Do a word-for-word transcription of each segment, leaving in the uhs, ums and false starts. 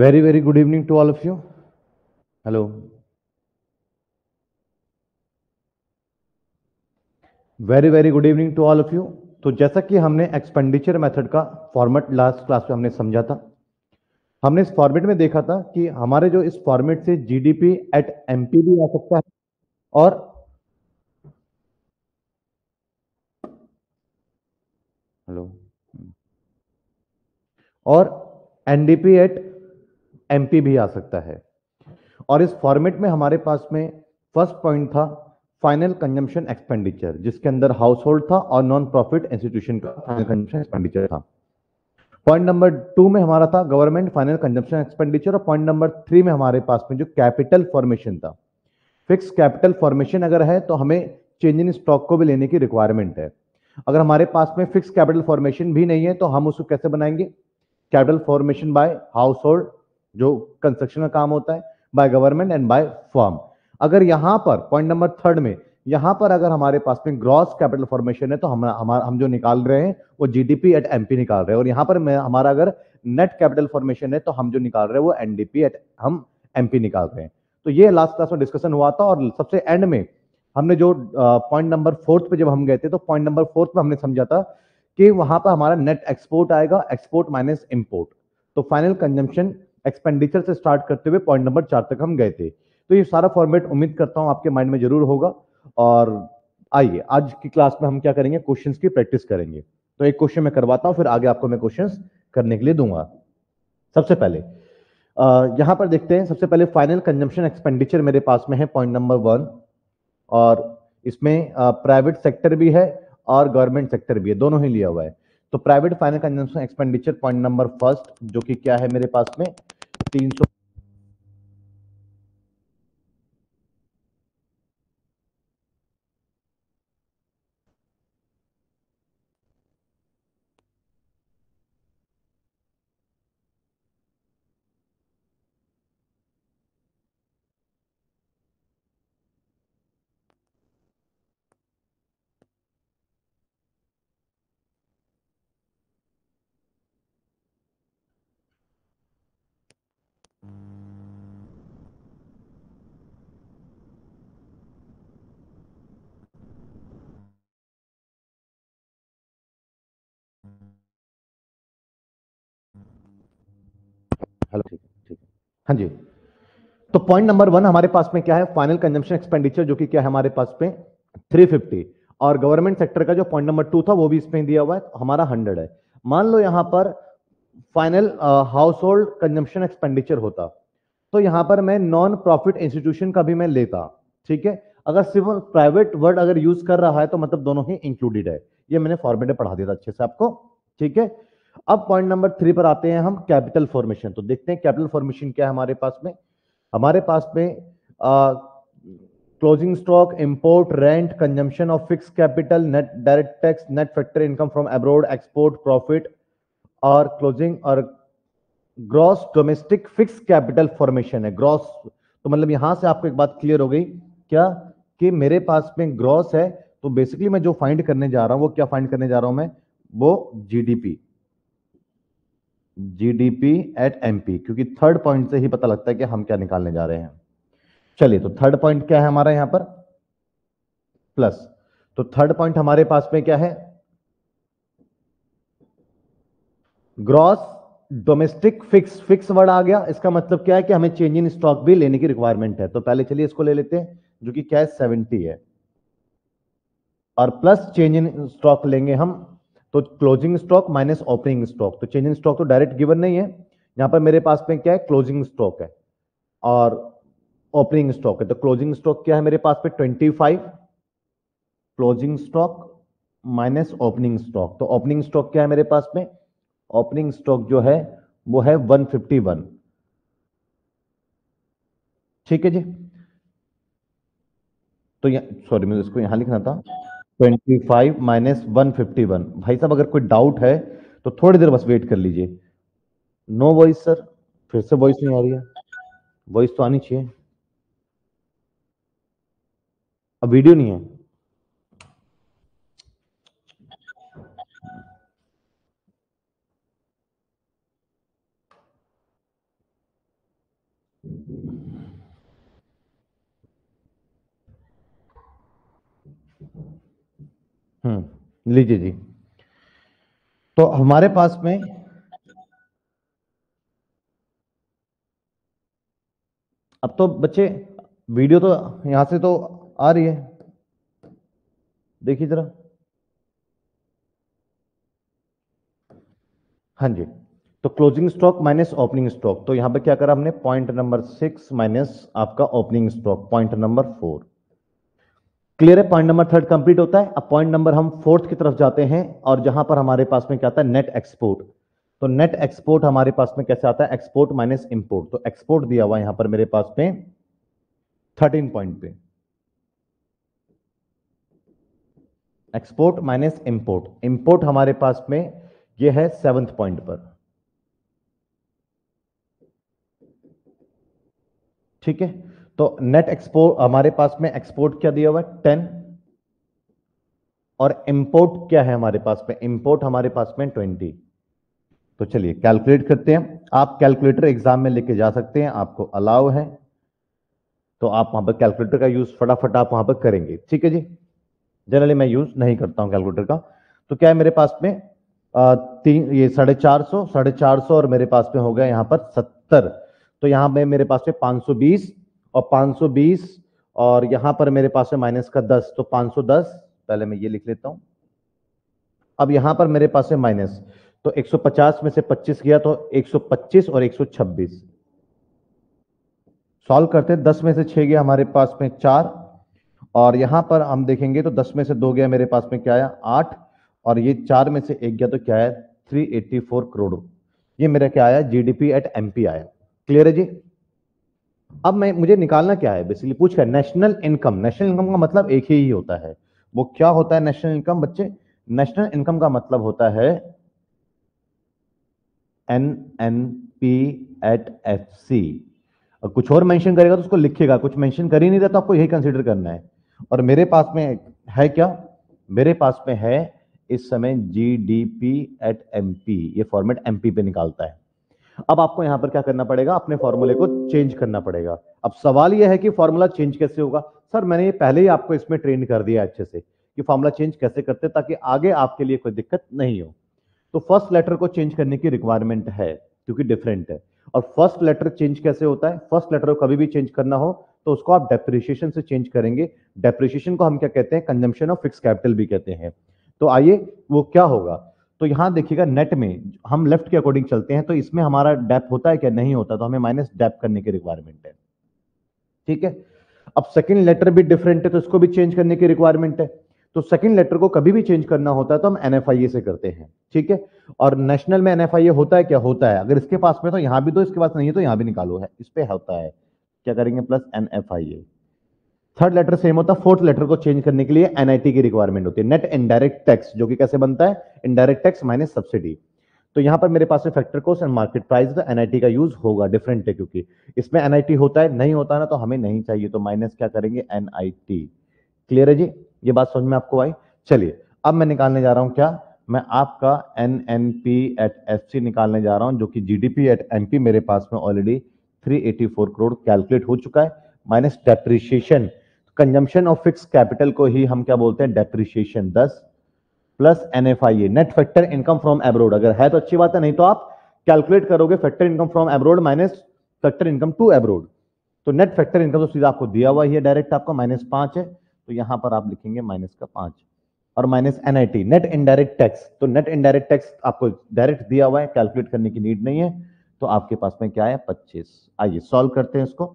Very, very good evening to all of you. Hello. Very, very good evening to all of you. तो जैसा कि हमने expenditure method का format last class में हमने समझा था, हमने इस फॉर्मेट में देखा था कि हमारे जो इस फॉर्मेट से जीडीपी एट एमपी भी आ सकता है और हेलो और एनडीपी एट एमपी भी आ सकता है। और इस फॉर्मेट में हमारे पास में फर्स्ट पॉइंट था फाइनल कंजम्पशन एक्सपेंडिचर, जिसके अंदर हाउस होल्ड था और नॉन प्रॉफिट इंस्टीट्यूशन का फाइनल कंजम्पशन एक्सपेंडिचर था। पॉइंट नंबर टू में हमारा था गवर्नमेंट फाइनल कंजम्पशन एक्सपेंडिचर और पॉइंट नंबर थ्री में हमारे पास में जो कैपिटल फॉर्मेशन था, फिक्स कैपिटल फॉर्मेशन अगर है तो हमें चेंज इन स्टॉक को भी लेने की रिक्वायरमेंट है। अगर हमारे पास में फिक्स कैपिटल फॉर्मेशन भी नहीं है तो हम उसको कैसे बनाएंगे? Capital formation by household, जो कंस्ट्रक्शन का काम होता है, by government and by firm. अगर यहां पर पॉइंट नंबर थर्ड में यहां पर अगर हमारे पास में ग्रॉस कैपिटल फॉर्मेशन है तो हम हम जो निकाल रहे हैं वो जीडीपी एट एमपी निकाल रहे हैं, और यहां पर हमारा अगर नेट कैपिटल फॉर्मेशन है तो हम जो निकाल रहे हैं वो एनडीपी एट हम एमपी निकाल रहे हैं। तो ये लास्ट क्लास में डिस्कशन हुआ था। और सबसे एंड में हमने जो पॉइंट नंबर फोर्थ पे जब हम गए थे तो पॉइंट नंबर फोर्थ में हमने समझा था कि वहां पर हमारा नेट एक्सपोर्ट आएगा, एक्सपोर्ट माइनस इम्पोर्ट। तो फाइनल कंजम्पशन एक्सपेंडिचर से स्टार्ट करते हुए पॉइंट नंबर चार तक हम गए थे। तो ये सारा फॉर्मेट उम्मीद करता हूं आपके माइंड में जरूर होगा। और आइए आज की क्लास में हम क्या करेंगे, क्वेश्चंस की प्रैक्टिस करेंगे। तो एक क्वेश्चन मैं करवाता हूं, फिर आगे आपको मैं क्वेश्चंस करने के लिए दूंगा। सबसे पहले आ, यहां पर देखते हैं। सबसे पहले फाइनल कंजम्पशन एक्सपेंडिचर मेरे पास में है पॉइंट नंबर वन, और इसमें प्राइवेट सेक्टर भी है और गवर्नमेंट सेक्टर भी है, दोनों ही लिया हुआ है। तो private final consumption expenditure point number first, जो कि क्या है मेरे पास में तीन सौ हेलो ठीक ठीक हाँ जी। तो पॉइंट नंबर वन हमारे पास में क्या है? फाइनल कंजम्पशन एक्सपेंडिचर, जो कि क्या है हमारे पास में तीन सौ पचास, और गवर्नमेंट सेक्टर का जो पॉइंट नंबर टू था वो भी इसमें दिया हुआ है, हमारा सौ है। मान लो यहां पर final household consumption expenditure होता तो यहां पर मैं नॉन प्रॉफिट इंस्टीट्यूशन का भी मैं लेता, ठीक है। अगर सिर्फ प्राइवेट वर्ड अगर यूज कर रहा है तो मतलब दोनों ही इंक्लूडेड है। ये मैंने फॉर्मेट में पढ़ा दिया था अच्छे से आपको, ठीक है। अब पॉइंट नंबर थ्री पर आते हैं हम, कैपिटल फॉर्मेशन। तो देखते हैं कैपिटल फॉर्मेशन क्या है हमारे पास में। हमारे पास में closing stock, import, rent, consumption of fix capital, net direct tax, net factory income from abroad, export profit और क्लोजिंग और gross domestic fix capital formation है। ग्रॉस तो मतलब यहां से आपको एक बात क्लियर हो गई क्या कि मेरे पास में ग्रॉस है, तो बेसिकली मैं जो फाइंड करने जा रहा हूं वो क्या फाइंड करने जा रहा हूं मैं, वो जीडीपी जीडीपी एट एमपी, क्योंकि थर्ड पॉइंट से ही पता लगता है कि हम क्या निकालने जा रहे हैं। चलिए, तो थर्ड पॉइंट क्या है हमारा यहां पर प्लस। तो थर्ड पॉइंट हमारे पास में क्या है, gross domestic fix. Fix word आ गया, इसका मतलब क्या है कि हमें चेंज इन स्टॉक भी लेने की रिक्वायरमेंट है। तो पहले चलिए इसको ले लेते हैं, जो कि क्या है सत्तर है, और प्लस चेंज इन स्टॉक लेंगे हम। तो closing stock minus opening stock. तो चेंज इन स्टॉक तो डायरेक्ट गिवन नहीं है, यहां पर मेरे पास में क्या है क्लोजिंग स्टॉक है और ओपनिंग स्टॉक है। तो क्लोजिंग स्टॉक क्या है मेरे पास में पच्चीस, closing stock minus opening stock. तो ओपनिंग स्टॉक क्या है मेरे पास में, ओपनिंग स्टॉक जो है वो है एक सौ इक्यावन, ठीक है जी। तो सॉरी मुझे इसको यहां लिखना था पच्चीस माइनस एक सौ इक्यावन। भाई साहब अगर कोई डाउट है तो थोड़ी देर बस वेट कर लीजिए। नो वॉइस सर, फिर से वॉइस नहीं आ रही है, वॉइस तो आनी चाहिए। अब वीडियो नहीं है, हम्म लीजिए जी। तो हमारे पास में अब तो बच्चे वीडियो तो यहां से तो आ रही है, देखिए जरा। हाँ जी, तो closing stock minus opening stock, तो यहां पे क्या करा हमने, पॉइंट नंबर सिक्स माइनस आपका opening stock point number four. Clear है, पॉइंट नंबर थर्ड कंप्लीट होता है। अब पॉइंट नंबर हम फोर्थ की तरफ जाते हैं और जहां पर हमारे पास में क्या आता है, नेट एक्सपोर्ट। तो नेट एक्सपोर्ट हमारे पास में कैसे आता है, एक्सपोर्ट माइनस इंपोर्ट। तो एक्सपोर्ट दिया हुआ यहां पर मेरे पास में थर्टीन पॉइंट पे, एक्सपोर्ट माइनस इंपोर्ट। इंपोर्ट हमारे पास में ये है सेवंथ पॉइंट पर, ठीक है। तो नेट एक्सपोर्ट हमारे पास में एक्सपोर्ट क्या दिया हुआ है, टेन, और इंपोर्ट क्या है हमारे पास में, इंपोर्ट हमारे पास में ट्वेंटी। तो चलिए कैलकुलेट करते हैं। आप कैलकुलेटर एग्जाम में लेके जा सकते हैं, आपको अलाउ है, तो आप वहां पर कैलकुलेटर का यूज फटाफट आप वहां पर करेंगे, ठीक है जी। जनरली मैं यूज नहीं करता हूं कैलकुलेटर का। तो क्या है मेरे पास में आ, तीन ये साढ़े चार सौ साढ़े चार सौ और मेरे पास में हो गया यहाँ पर सत्तर। तो यहाँ में मेरे पास में पाँच सौ बीस और पाँच सौ बीस और यहाँ पर मेरे पास में माइनस का दस, तो पाँच सौ दस पहले मैं ये लिख लेता हूँ। अब यहाँ पर मेरे पास में माइनस, तो एक सौ पचास में से पच्चीस गया, तो एक सौ पच्चीस और एक सौ छब्बीस सॉल्व करते हैं। दस में से छः गया हमारे पास में चार, और यहाँ पर हम देखेंगे तो दस में से दो गया मेरे पास में क्या आया आठ, और ये चार में से एक गया तो क्या आया तीन सौ चौरासी करोड़। ये मेरा क्या आया, जीडीपी एट एमपी आया। क्लियर है जी। अब मैं मुझे निकालना क्या है, बेसिकली पूछ कर नेशनल इनकम। नेशनल इनकम का मतलब एक ही होता है, वो क्या होता है नेशनल इनकम बच्चे, नेशनल इनकम का मतलब होता है N N P at F C. कुछ और मेंशन करेगा तो उसको लिखेगा, कुछ मेंशन कर ही नहीं रहा तो आपको यही कंसीडर करना है। और मेरे पास में है क्या, मेरे पास में है इस समय G D P at M P, ये फॉर्मेट एम पी पे निकालता है। अब आपको यहां पर क्या करना पड़ेगा, अपने फॉर्मूले को चेंज करना पड़ेगा। अब सवाल यह है कि फॉर्मूला चेंज कैसे होगा, सर मैंने ये पहले ही आपको इसमें ट्रेन कर दिया अच्छे से कि फॉर्मूला चेंज कैसे करते ताकि आगे आपके लिए कोई दिक्कत नहीं हो। तो फर्स्ट लेटर को चेंज करने की रिक्वायरमेंट है क्योंकि डिफरेंट है। और फर्स्ट लेटर चेंज कैसे होता है, फर्स्ट लेटर को कभी भी चेंज करना हो तो उसको आप डेप्रिसिएशन से चेंज करेंगे। डेप्रिसिएशन को हम क्या कहते हैं, कंजम्पशन ऑफ फिक्स कैपिटल भी कहते हैं। तो आइए वो क्या होगा, तो यहां देखिएगा नेट में हम लेफ्ट के अकॉर्डिंग चलते हैं, तो इसमें हमारा डेप होता है क्या, नहीं होता, तो हमें माइनस डेप करने की रिक्वायरमेंट है, ठीक है। अब सेकंड लेटर भी डिफरेंट है तो इसको भी चेंज करने की रिक्वायरमेंट है। तो सेकंड लेटर को कभी भी चेंज करना होता है तो हम एनएफआईए से करते हैं, ठीक है। और नेशनल में एनएफआईए होता है क्या, होता है, अगर इसके पास में तो यहां भी दो, इसके पास नहीं है तो यहां भी निकालो, है इस पे होता है, क्या करेंगे plus NFIA. Third letter same होता है, फोर्थ लेटर को चेंज करने के लिए एनआईटी की रिक्वायरमेंट होती है, नेट इनडायरेक्ट टैक्स, जो कि कैसे बनता है, इनडायरेक्ट टैक्स माइनस सब्सिडी। तो यहाँ पर मेरे पास में factor cost and market price तो एनआईटी का यूज होगा, डिफरेंट है क्योंकि इसमें एनआईटी होता है, नहीं होता ना तो हमें नहीं चाहिए, तो माइनस क्या करेंगे एनआईटी। क्लियर है जी, ये बात समझ में आपको आई। चलिए अब मैं निकालने जा रहा हूँ क्या, मैं आपका N N P at F C निकालने जा रहा हूँ, जो कि G D P at M P मेरे पास में already three eighty four crore calculate हो चुका है minus depreciation. Consumption of fix capital को ही हम क्या बोलते हैं, डेप्रिशिएशन दस, plus NFIA net factor income from abroad, अगर है तो अच्छी बात है, नहीं तो आप कैलकुलेट करोगे factor income from abroad minus factor income to abroad. तो नेट फैक्टर इनकम तो सीधा आपको दिया हुआ ही है, डायरेक्ट आपका माइनस पांच है, तो यहां पर आप लिखेंगे माइनस का पांच और minus NIT net indirect tax. तो नेट इनडायरेक्ट टैक्स आपको डायरेक्ट दिया हुआ है, कैलकुलेट करने की नीड नहीं है। तो आपके पास में क्या है पच्चीस। आइए सॉल्व करते हैं इसको।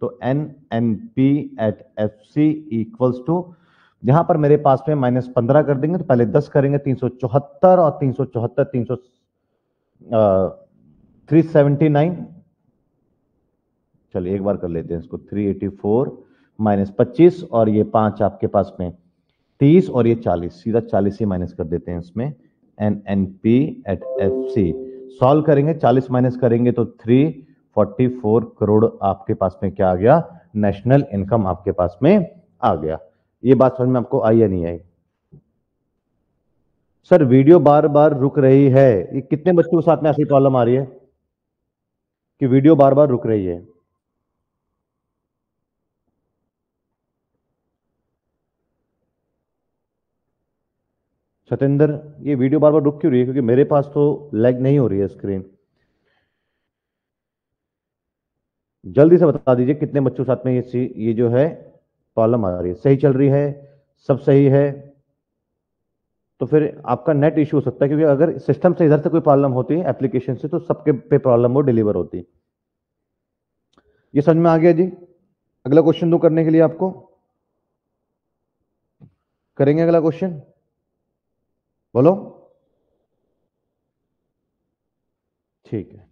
तो N N P at F C equals to यहां पर मेरे पास में माइनस पंद्रह कर देंगे, तो पहले दस करेंगे तीन सौ चौहत्तर और तीन सौ चौहत्तर तीन सौ तीन सौ उन्यासी, चलिए एक बार कर लेते हैं इसको, तीन सौ चौरासी माइनस पच्चीस और ये पांच आपके पास में तीस और ये चालीस, सीधा चालीस ही माइनस कर देते हैं इसमें। N N P at F C solve करेंगे, चालीस माइनस करेंगे तो तीन चौवालीस करोड़ आपके पास में क्या आ गया, नेशनल इनकम आपके पास में आ गया। ये बात समझ में आपको आई या नहीं आई। सर वीडियो बार बार रुक रही है, ये कितने बच्चों के साथ में ऐसी प्रॉब्लम आ रही है कि वीडियो बार बार रुक रही है। सतेंद्र, ये वीडियो बार बार रुक क्यों रही है? क्योंकि मेरे पास तो लैग नहीं हो रही है स्क्रीन। जल्दी से बता दीजिए कितने बच्चों साथ में ये ये जो है प्रॉब्लम आ रही है। सही चल रही है, सब सही है, तो फिर आपका नेट इश्यू हो सकता है, क्योंकि अगर सिस्टम से इधर से कोई प्रॉब्लम होती है एप्लीकेशन से तो सबके पे प्रॉब्लम वो डिलीवर होती है। ये समझ में आ गया जी। अगला क्वेश्चन दो करने के लिए आपको करेंगे। अगला क्वेश्चन बोलो, ठीक है।